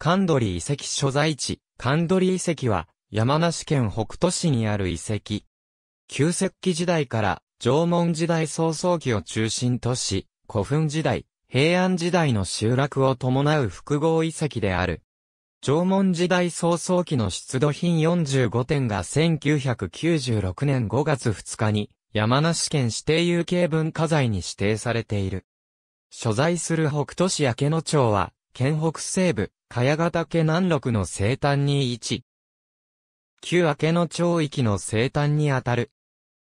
神取遺跡所在地、神取遺跡は、山梨県北杜市にある遺跡。旧石器時代から、縄文時代草創期を中心とし、古墳時代、平安時代の集落を伴う複合遺跡である。縄文時代草創期の出土品45点が1996年5月2日に山梨県指定有形文化財に指定されている。所在する北杜市焼野町は県北西部茅ヶ岳南麓の西端に位置。旧焼野町域の西端にあたる。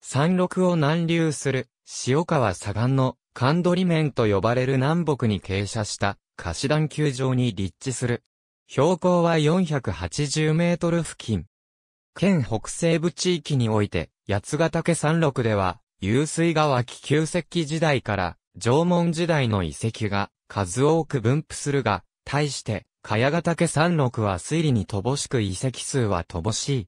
山麓を南流する塩川左岸の神取面と呼ばれる南北に傾斜した下枝段丘上に立地する。標高は480メートル付近。県北西部地域において、八ヶ岳山麓では、湧水川紀旧石器時代から縄文時代の遺跡が数多く分布するが、対して、茅ヶ岳山麓は水利に乏しく遺跡数は乏しい。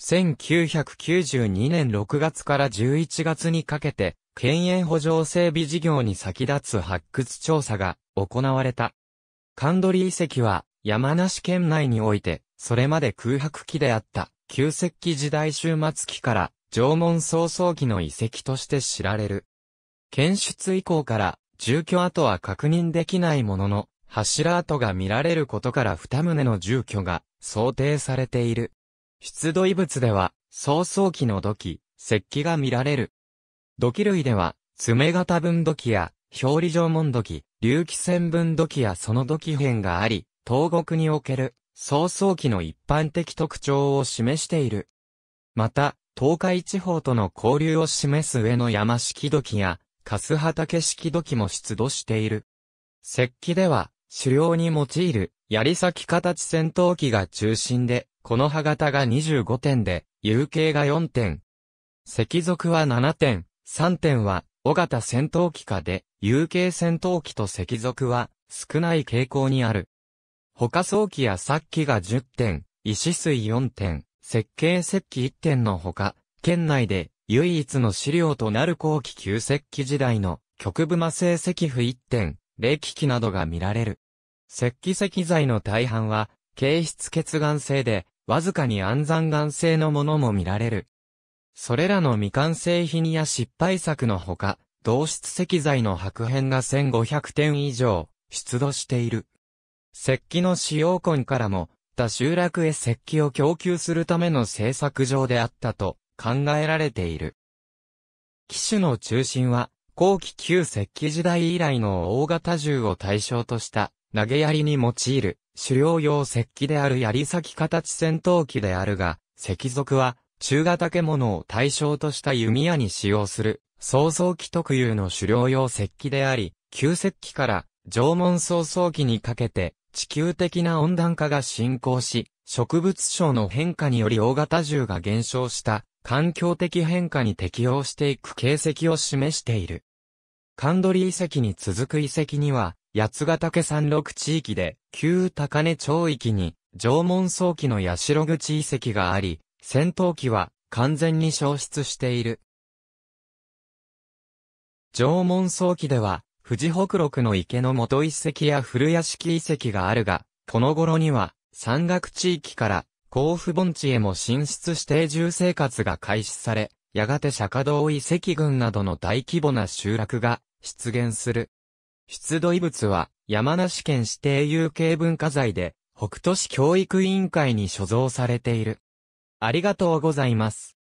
1992年6月から11月にかけて、県園圃場整備事業に先立つ発掘調査が行われた。神取遺跡は、山梨県内において、それまで空白期であった、旧石器時代終末期から、縄文草創期の遺跡として知られる。検出以降から、住居跡は確認できないものの、柱跡が見られることから2棟の住居が想定されている。出土遺物では、草創期の土器、石器が見られる。土器類では、爪形分土器や、表裏縄文土器、隆起線分土器やその土器片があり、東国における、草創期の一般的特徴を示している。また、東海地方との交流を示す上野山式土器や、粕畑式土器も出土している。石器では、狩猟に用いる、槍先形戦闘機が中心で、この刃型が25点で、有形が4点。石属は7点、3点は、尾型戦闘機下で、有形戦闘機と石属は、少ない傾向にある。他草器や石器が10点、石水4点、石形石器1点のほか、県内で唯一の資料となる後期旧石器時代の極部魔製石斧1点、0機器などが見られる。石器石材の大半は、形質欠岩性で、わずかに安山岩性のものも見られる。それらの未完成品や失敗作のほか、同質石材の薄片が1500点以上、出土している。石器の使用痕からも、他集落へ石器を供給するための製作場であったと考えられている。器種の中心は、後期旧石器時代以来の大型銃を対象とした投げ槍に用いる狩猟用石器である槍先形戦闘機であるが、石属は中型獣を対象とした弓矢に使用する草創期特有の狩猟用石器であり、旧石器から縄文草創期にかけて、地球的な温暖化が進行し、植物相の変化により大型銃が減少した環境的変化に適応していく形跡を示している。神取遺跡に続く遺跡には、八ヶ岳山麓地域で旧高根町域に縄文早期の八代口遺跡があり、戦闘機は完全に消失している。縄文早期では、富士北麓の池の元遺跡や古屋敷遺跡があるが、この頃には、山岳地域から、甲府盆地へも進出して住生活が開始され、やがて釈迦堂遺跡群などの大規模な集落が出現する。出土遺物は、山梨県指定有形文化財で、北杜市教育委員会に所蔵されている。ありがとうございます。